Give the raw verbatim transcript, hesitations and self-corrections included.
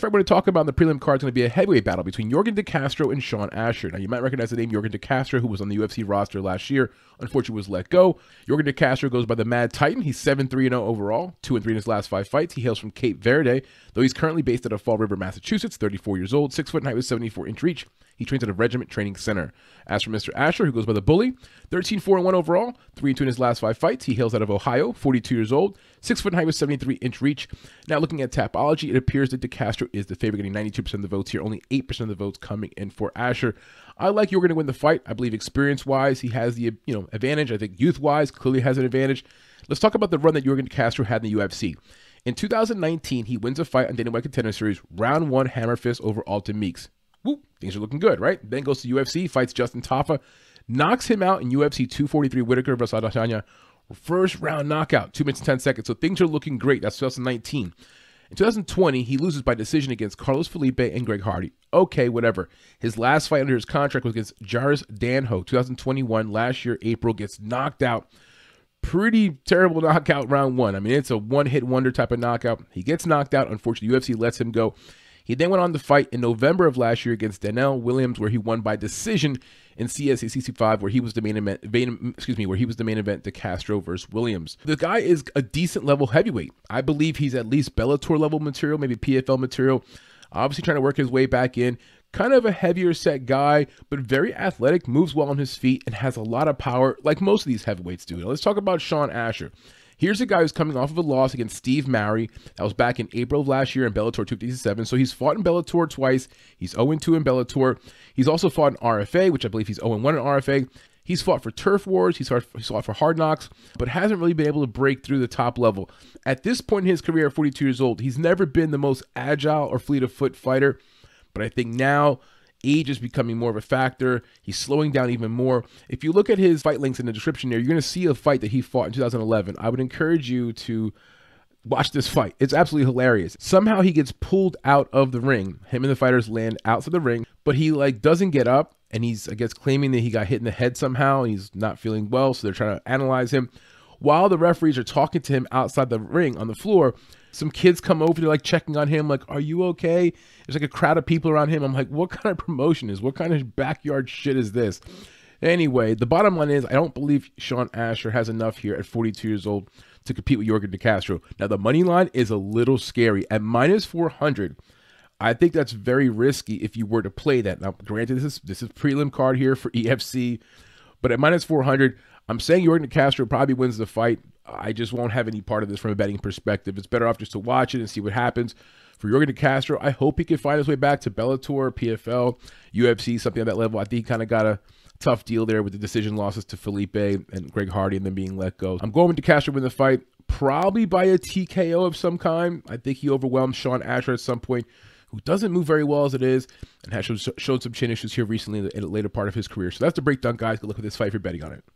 What we're going to talk about in the prelim card is going to be a heavyweight battle between Yorgan de Castro and Shaun Asher. Now, you might recognize the name Yorgan de Castro, who was on the U F C roster last year. Unfortunately, was let go. Yorgan de Castro goes by the Mad Titan. He's seven and three and oh overall, two and three in his last five fights. He hails from Cape Verde, though he's currently based out of Fall River, Massachusetts, thirty-four years old, six foot in height with seventy-four inch reach. He trains at a Regiment Training Center. As for Mister Asher, who goes by the Bully, thirteen and four and one overall, three and two in his last five fights. He hails out of Ohio, forty-two years old, six foot in height with seventy-three inch reach. Now, looking at Tapology, it appears that de Castro is the favorite, getting ninety-two percent of the votes here, only eight percent of the votes coming in for Asher. I like Yorgan to win the fight. I believe experience-wise, he has the you know advantage. I think youth-wise, clearly has an advantage. Let's talk about the run that Yorgan de Castro had in the U F C. In two thousand nineteen, he wins a fight on Dana White Contender Series, round one, hammer fist over Alton Meeks. Woo, things are looking good, right? Then goes to U F C, fights Justin Tafa, knocks him out in U F C two forty-three, Whitaker versus Adesanya. First round knockout, two minutes and ten seconds. So things are looking great. That's two thousand nineteen. In two thousand twenty, he loses by decision against Carlos Felipe and Greg Hardy. Okay, whatever. His last fight under his contract was against Jarjis Danho, two thousand twenty-one, last year, April, gets knocked out. Pretty terrible knockout round one. I mean, it's a one-hit wonder type of knockout. He gets knocked out. Unfortunately, U F C lets him go. He then went on to fight in November of last year against Danelle Williams, where he won by decision in C S A C five, where he was the main event. Excuse me, where he was the main event. De Castro versus Williams. The guy is a decent level heavyweight. I believe he's at least Bellator level material, maybe P F L material. Obviously, trying to work his way back in. Kind of a heavier set guy, but very athletic, moves well on his feet, and has a lot of power, like most of these heavyweights do. Now, let's talk about Shaun Asher. Here's a guy who's coming off of a loss against Steve Murray. That was back in April of last year in Bellator two fifty-seven. So he's fought in Bellator twice. He's oh and two in Bellator. He's also fought in R F A, which I believe he's oh and one in R F A. He's fought for Turf Wars. He's fought, he's fought for Hard Knocks, but hasn't really been able to break through the top level. At this point in his career, at forty-two years old, he's never been the most agile or fleet of foot fighter. But I think now age is becoming more of a factor. He's slowing down even more. If you look at his fight links in the description there, you're going to see a fight that he fought in two thousand eleven. I would encourage you to watch this fight. It's absolutely hilarious. Somehow he gets pulled out of the ring. Him and the fighters land outside the ring, but he like doesn't get up, and he's, I guess, claiming that he got hit in the head somehow. He's not feeling well, so they're trying to analyze him. While the referees are talking to him outside the ring on the floor, some kids come over, they're like checking on him, like, are you okay? There's like a crowd of people around him. I'm like, what kind of promotion is, what kind of backyard shit is this? Anyway, the bottom line is I don't believe Shaun Asher has enough here at forty-two years old to compete with Yorgan de Castro. Now, the money line is a little scary. At minus four hundred, I think that's very risky if you were to play that. Now, granted, this is, this is prelim card here for E F C, but at minus four hundred, I'm saying Yorgan de Castro probably wins the fight. I just won't have any part of this from a betting perspective. It's better off just to watch it and see what happens. For Yorgan de Castro, I hope he can find his way back to Bellator, P F L, U F C, something at that level. I think he kind of got a tough deal there with the decision losses to Felipe and Greg Hardy and then being let go. I'm going with de Castro win the fight, probably by a T K O of some kind. I think he overwhelmed Shaun Asher at some point, who doesn't move very well as it is and has shown some chin issues here recently in the later part of his career. So that's the breakdown, guys. Good luck with this fight if you're betting on it.